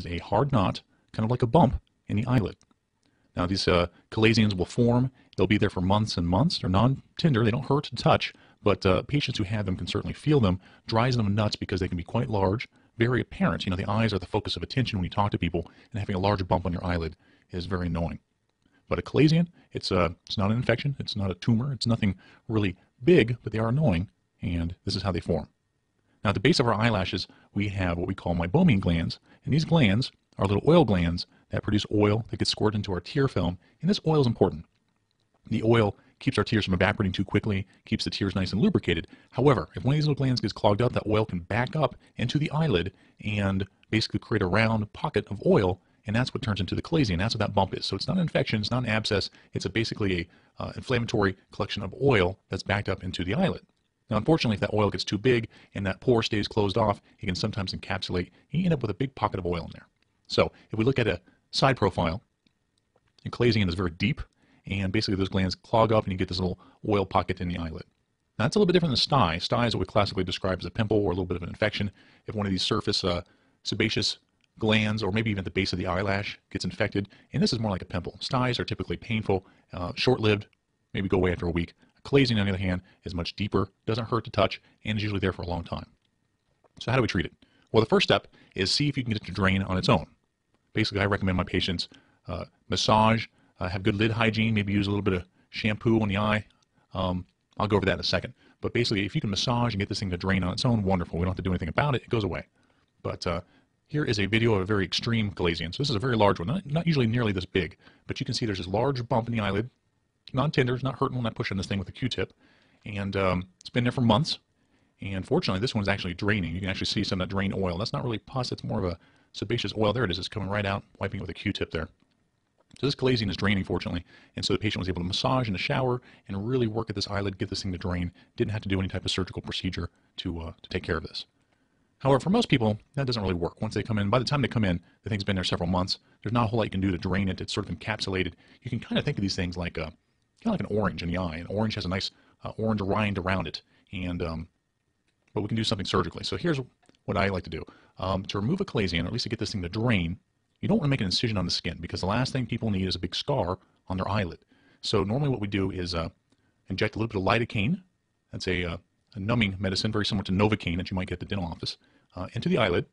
is a hard knot, kind of like a bump in the eyelid. Now these chalazions will form. They'll be there for months and months. They're non-tender. They don't hurt to touch, but patients who have them can certainly feel them. Drives them nuts because they can be quite large, very apparent. You know, the eyes are the focus of attention when you talk to people, and having a large bump on your eyelid is very annoying. But a chalazion, it's not an infection. It's not a tumor. It's nothing really big, but they are annoying, and this is how they form. Now at the base of our eyelashes, we have what we call meibomian glands, and these glands are little oil glands that produce oil that gets squirted into our tear film, and this oil is important. The oil keeps our tears from evaporating too quickly, keeps the tears nice and lubricated. However, if one of these little glands gets clogged up, that oil can back up into the eyelid and basically create a round pocket of oil, and that's what turns into the chalazion. That's what that bump is. So it's not an infection, it's not an abscess, it's basically an inflammatory collection of oil that's backed up into the eyelid. Now, unfortunately, if that oil gets too big and that pore stays closed off, it can sometimes encapsulate, and you end up with a big pocket of oil in there. So if we look at a side profile, the chalazion is very deep, and basically those glands clog up and you get this little oil pocket in the eyelid. Now that's a little bit different than STI. STI is what we classically describe as a pimple or a little bit of an infection. If one of these surface sebaceous glands or maybe even at the base of the eyelash gets infected, and this is more like a pimple. STIs are typically painful, short-lived, maybe go away after a week. A chalazion, on the other hand, is much deeper, doesn't hurt to touch, and is usually there for a long time. So how do we treat it? Well, the first step is see if you can get it to drain on its own. Basically, I recommend my patients massage, have good lid hygiene, maybe use a little bit of shampoo on the eye. I'll go over that in a second. But basically, if you can massage and get this thing to drain on its own, wonderful. We don't have to do anything about it. It goes away. But here is a video of a very extreme chalazion. So this is a very large one, not usually nearly this big. But you can see there's this large bump in the eyelid. Non-tender, it's not hurting, we're not pushing this thing with a Q-tip. And it's been there for months. And fortunately, this one's actually draining. You can actually see some of that drained oil. That's not really pus. It's more of a sebaceous oil. There it is. It's coming right out, wiping it with a Q-tip there. So this chalazion is draining, fortunately, and so the patient was able to massage in the shower and really work at this eyelid, get this thing to drain. Didn't have to do any type of surgical procedure to take care of this. However, for most people, that doesn't really work. Once they come in, by the time they come in, the thing's been there several months. There's not a whole lot you can do to drain it. It's sort of encapsulated. You can kind of think of these things like an orange in the eye. An orange has a nice orange rind around it, and but we can do something surgically. So here's what I like to do. To remove a chalazion, or at least to get this thing to drain, you don't want to make an incision on the skin because the last thing people need is a big scar on their eyelid. So normally what we do is inject a little bit of lidocaine. That's a numbing medicine, very similar to Novocaine that you might get at the dental office, into the eyelid.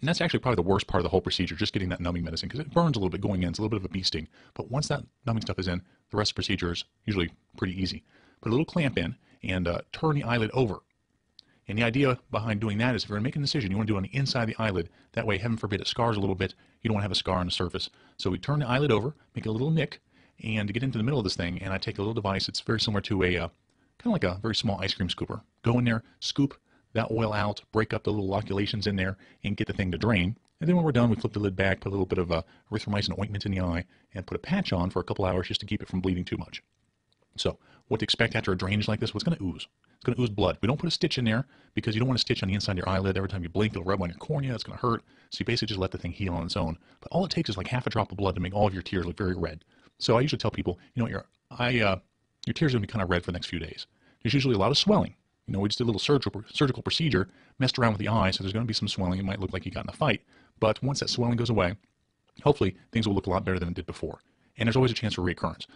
And that's actually probably the worst part of the whole procedure, just getting that numbing medicine, because it burns a little bit going in. It's a little bit of a bee sting. But once that numbing stuff is in, the rest of the procedure is usually pretty easy. Put a little clamp in and turn the eyelid over. And the idea behind doing that is if you're going to make an incision, you want to do it on the inside of the eyelid. That way, heaven forbid, it scars a little bit. You don't want to have a scar on the surface. So we turn the eyelid over, make a little nick, and to get into the middle of this thing, and I take a little device. It's very similar to a, kind of like a very small ice cream scooper. Go in there, scoop that oil out, break up the little loculations in there, and get the thing to drain. And then when we're done, we flip the lid back, put a little bit of erythromycin ointment in the eye, and put a patch on for a couple hours just to keep it from bleeding too much. So what to expect after a drainage like this? What's going to ooze? It's going to ooze blood. We don't put a stitch in there because you don't want a stitch on the inside of your eyelid. Every time you blink, it'll rub on your cornea. It's going to hurt. So you basically just let the thing heal on its own. But all it takes is like half a drop of blood to make all of your tears look very red. So I usually tell people, you know, your tears are going to be kind of red for the next few days. There's usually a lot of swelling. You know, we just did a little surgical procedure, messed around with the eye, so there's going to be some swelling. It might look like you got in a fight. But once that swelling goes away, hopefully things will look a lot better than it did before. And there's always a chance for reoccurrence.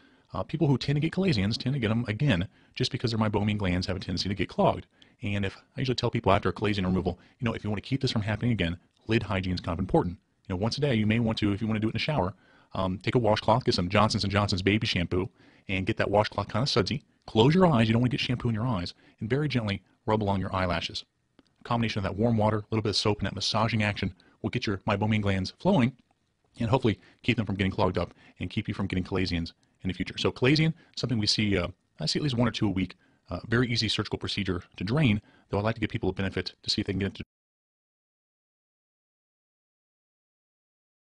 People who tend to get chalazions tend to get them again just because their meibomian glands have a tendency to get clogged. And if I usually tell people after a chalazion removal, you know, if you want to keep this from happening again, lid hygiene is kind of important. You know, once a day, you may want to, if you want to do it in the shower, take a washcloth, get some Johnson's and Johnson's baby shampoo, and get that washcloth kind of sudsy. Close your eyes. You don't want to get shampoo in your eyes. And very gently rub along your eyelashes. A combination of that warm water, a little bit of soap, and that massaging action will get your meibomian glands flowing and hopefully keep them from getting clogged up and keep you from getting chalazions in the future. So chalazion, something we see, I see at least one or two a week, very easy surgical procedure to drain, though I like to give people a benefit to see if they can get it to